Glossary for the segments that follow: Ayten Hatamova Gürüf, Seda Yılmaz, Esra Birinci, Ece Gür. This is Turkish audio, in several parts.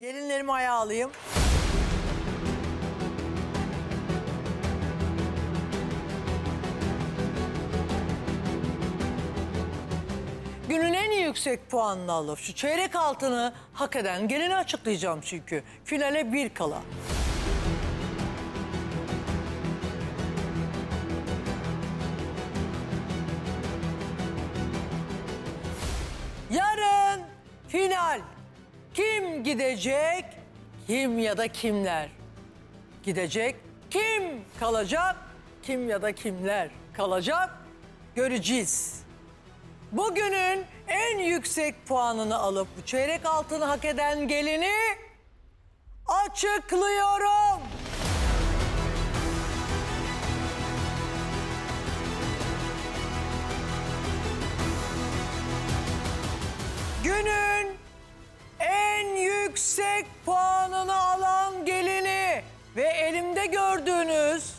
Gelinlerimi ayağa alayım. Günün en yüksek puanını alıp şu çeyrek altını hak eden gelini açıklayacağım çünkü. Finale bir kala. Yarın final. Kim gidecek? Kim ya da kimler? Gidecek. Kim kalacak? Kim ya da kimler kalacak? Göreceğiz. Bugünün en yüksek puanını alıp bu çeyrek altını hak eden gelini açıklıyorum. Günün en yüksek puanını alan gelini ve elimde gördüğünüz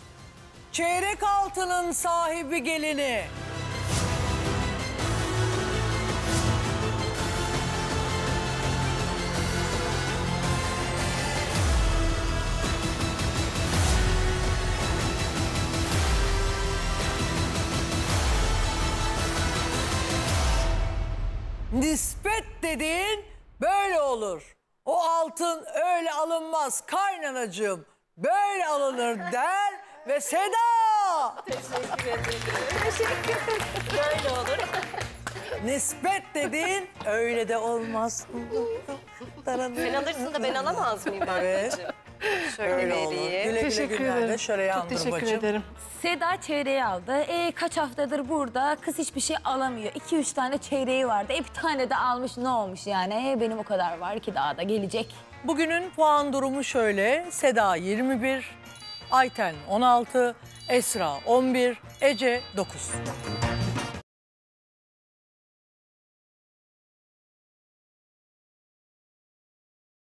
çeyrek altının sahibi gelini... Nispet dediğin böyle olur. O altın öyle alınmaz kaynanacığım. Böyle alınır der ve Seda. Teşekkür ederim. Teşekkür ederim. Böyle olur. Nispet dediğin öyle de olmaz. Sen alırsın da ben alamaz mıyım anneciğim? Evet. Şöyle olur. Güle teşekkür güle günlerde şöyle yandır bacım. Teşekkür ederim. Seda çeyreği aldı. Kaç haftadır burada kız hiçbir şey alamıyor. 2-3 tane çeyreği vardı. Bir tane de almış, ne olmuş yani? Benim o kadar var ki daha da gelecek. Bugünün puan durumu şöyle. Seda 21, Ayten 16, Esra 11, Ece 9.